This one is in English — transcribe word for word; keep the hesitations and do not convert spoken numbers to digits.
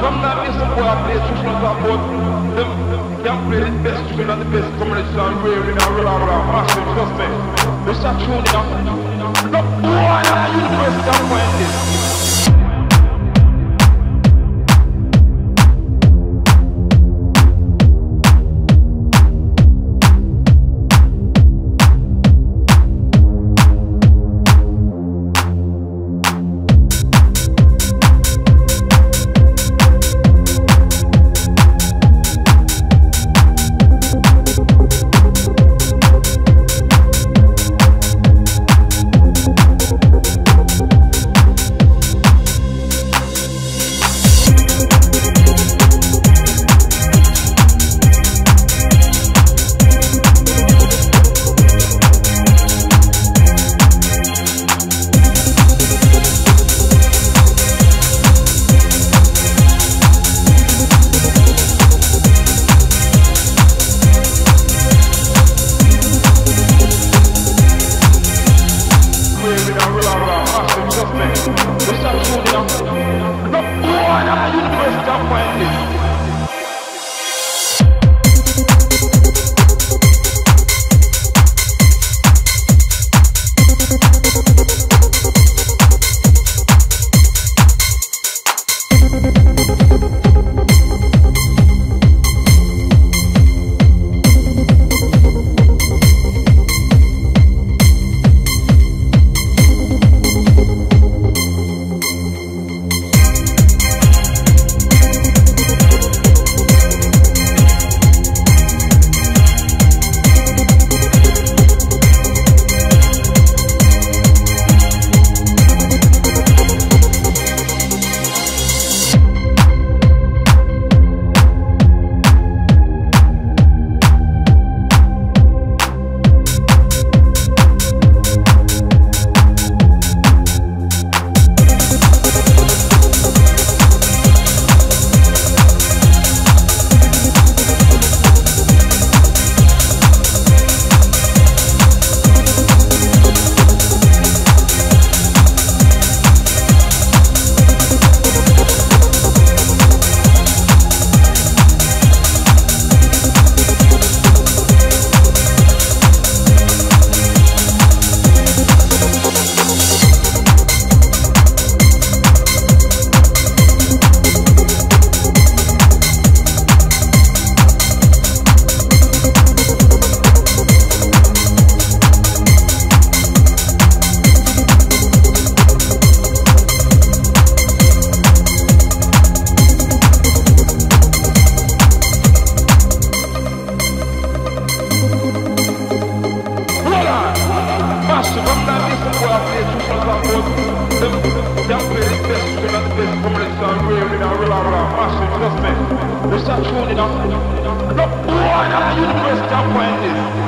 From that list of what I play, it's just like I bought them. Can't play the best, you know, the best combination I'm wearing. I roll out around massive, trust me. It's not true, nigga. No, boy, I'm university, I'm fighting this. It's not true, you know. No, boy, I'm a university, I'm finding this.